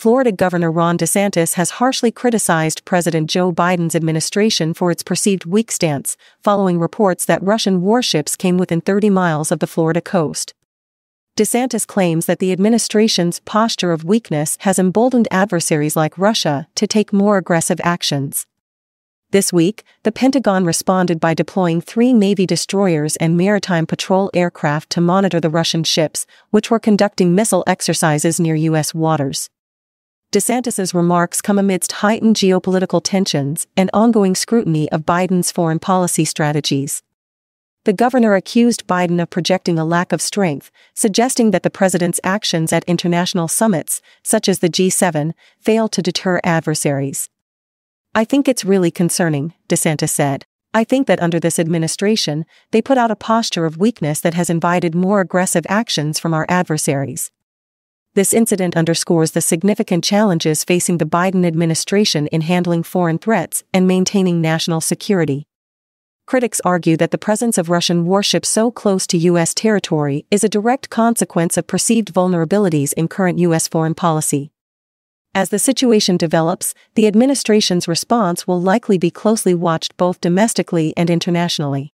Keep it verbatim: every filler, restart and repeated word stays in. Florida Governor Ron DeSantis has harshly criticized President Joe Biden's administration for its perceived weak stance, following reports that Russian warships came within thirty miles of the Florida coast. DeSantis claims that the administration's posture of weakness has emboldened adversaries like Russia to take more aggressive actions. This week, the Pentagon responded by deploying three Navy destroyers and maritime patrol aircraft to monitor the Russian ships, which were conducting missile exercises near U S waters. DeSantis's remarks come amidst heightened geopolitical tensions and ongoing scrutiny of Biden's foreign policy strategies. The governor accused Biden of projecting a lack of strength, suggesting that the president's actions at international summits, such as the G seven, failed to deter adversaries. "I think it's really concerning," DeSantis said. "I think that under this administration, they put out a posture of weakness that has invited more aggressive actions from our adversaries." This incident underscores the significant challenges facing the Biden administration in handling foreign threats and maintaining national security. Critics argue that the presence of Russian warships so close to U S territory is a direct consequence of perceived vulnerabilities in current U S foreign policy. As the situation develops, the administration's response will likely be closely watched both domestically and internationally.